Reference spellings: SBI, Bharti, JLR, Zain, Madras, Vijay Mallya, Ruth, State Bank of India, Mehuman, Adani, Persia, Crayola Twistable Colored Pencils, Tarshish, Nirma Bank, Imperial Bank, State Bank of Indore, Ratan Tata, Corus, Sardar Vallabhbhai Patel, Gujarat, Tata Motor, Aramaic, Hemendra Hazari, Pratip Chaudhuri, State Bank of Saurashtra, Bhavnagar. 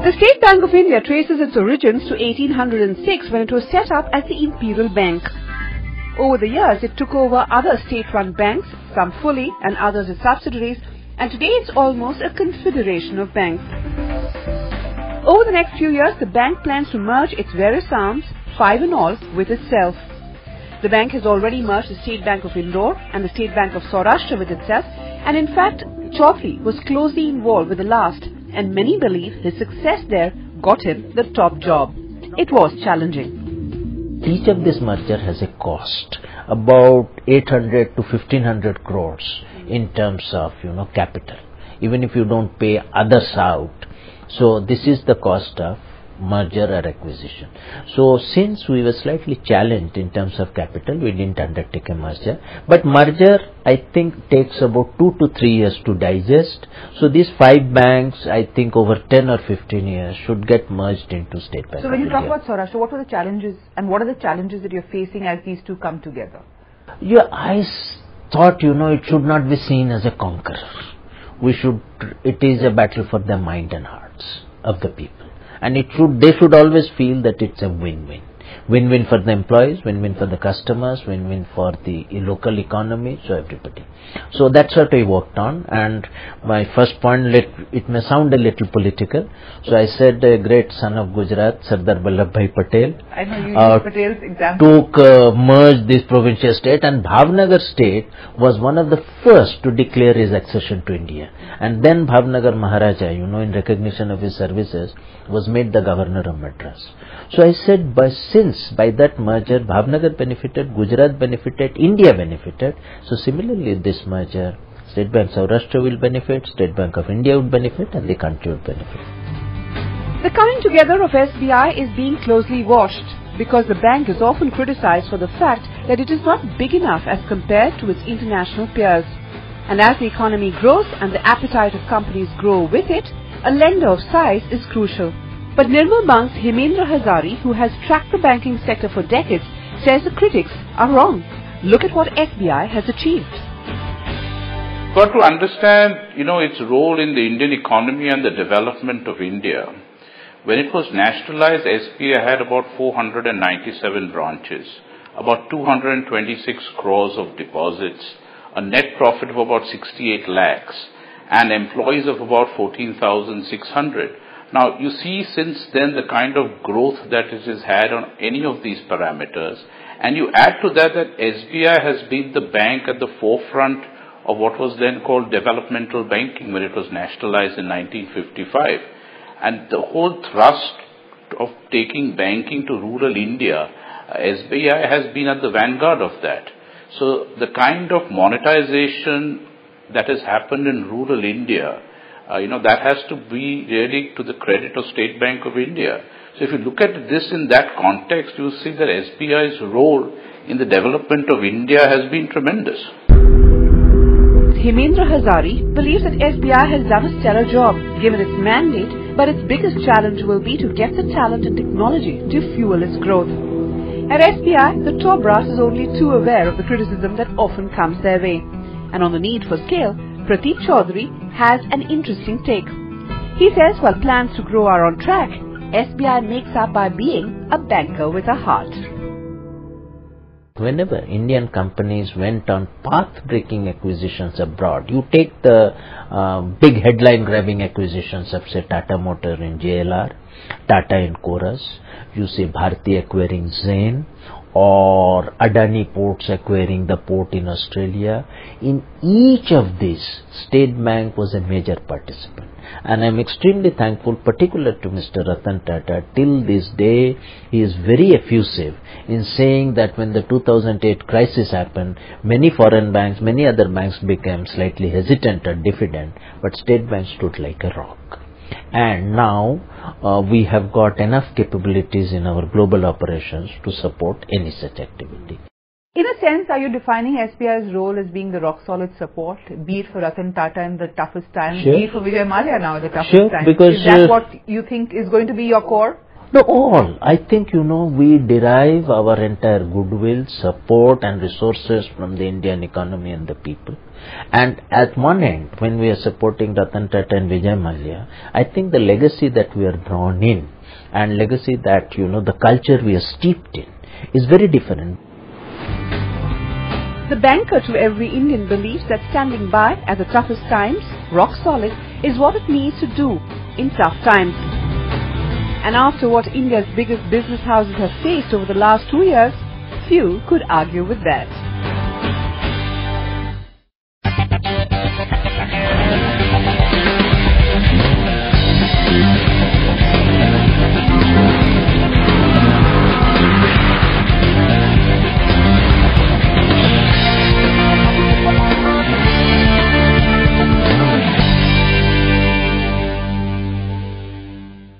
The State Bank of India traces its origins to 1806 when it was set up as the Imperial Bank. Over the years, it took over other state-run banks, some fully and others as subsidiaries, and today it's almost a confederation of banks. Over the next few years, the bank plans to merge its various arms, 5 in all, with itself. The bank has already merged the State Bank of Indore and the State Bank of Saurashtra with itself, and in fact, Chaudhuri was closely involved with the last, and many believe his success there got him the top job. It was challenging. Each of this merger has a cost, about 800 to 1500 crores in terms of, capital, even if you don't pay others out. So this is the cost of merger or acquisition. So since we were slightly challenged in terms of capital, we didn't undertake a merger. But merger, I think, takes about 2 to 3 years to digest. So these 5 banks, I think, over 10 or 15 years should get merged into State Bank. So when you talk about Saurashtra, what were the challenges and what are the challenges that you're facing as these two come together? Yeah, I thought, it should not be seen as a conqueror. It is a battle for the mind and hearts of the people. And they should always feel that it's a win-win. Win-win for the employees, win-win for the customers, win-win for the local economy, so everybody. So that's what I worked on, and my first point, it may sound a little political, so I said a great son of Gujarat, Sardar Vallabhbhai Patel, I know you Patel's example, merged this provincial state, and Bhavnagar state was one of the first to declare his accession to India. And then Bhavnagar Maharaja, in recognition of his services, was made the governor of Madras. So I said, since by that merger, Bhavnagar benefited, Gujarat benefited, India benefited. So similarly, this merger, State Bank Saurashtra will benefit, State Bank of India would benefit, and the country would benefit. The coming together of SBI is being closely watched because the bank is often criticized for the fact that it is not big enough as compared to its international peers. And as the economy grows and the appetite of companies grow with it, a lender of size is crucial. But Nirma Bank's Hemendra Hazari, who has tracked the banking sector for decades, says the critics are wrong. Look at what SBI has achieved. Got to understand, its role in the Indian economy and the development of India. When it was nationalized, SBI had about 497 branches, about 226 crores of deposits, a net profit of about 68 lakhs, and employees of about 14,600. Now, you see since then the kind of growth that it has had on any of these parameters, and you add to that SBI has been the bank at the forefront of what was then called developmental banking when it was nationalized in 1955. And the whole thrust of taking banking to rural India, SBI has been at the vanguard of that. So the kind of monetization that has happened in rural India, that has to be really to the credit of State Bank of India. So if you look at this in that context, you see that SBI's role in the development of India has been tremendous. Hemendra Hazari believes that SBI has done a stellar job given its mandate, but its biggest challenge will be to get the talent and technology to fuel its growth. At SBI, the top brass is only too aware of the criticism that often comes their way. And on the need for scale, Pratip Chaudhuri has an interesting take. He says while plans to grow are on track, SBI makes up by being a banker with a heart. Whenever Indian companies went on path-breaking acquisitions abroad, you take the big headline-grabbing acquisitions of, say, Tata Motor in JLR, Tata in Corus, you see Bharti acquiring Zain, or Adani ports acquiring the port in Australia. In each of these, State Bank was a major participant. And I'm extremely thankful, particular to Mr. Ratan Tata. Till this day, he is very effusive in saying that when the 2008 crisis happened, many foreign banks, many other banks became slightly hesitant or diffident, but State Bank stood like a rock. And now we have got enough capabilities in our global operations to support any such activity. In a sense, are you defining SBI's role as being the rock-solid support, be it for Ratan Tata in the toughest time, sure, be it for Vijay Mallya now in the toughest time? Because is that what you think is going to be your core? No, all. I think, you know, we derive our entire goodwill, support and resources from the Indian economy and the people. And at one end, when we are supporting Ratan Tata and Vijay Mallya, I think the legacy that we are drawn in and legacy that, you know, the culture we are steeped in is very different. The banker to every Indian believes that standing by at the toughest times, rock solid, is what it needs to do in tough times. And after what India's biggest business houses have faced over the last 2 years, few could argue with that.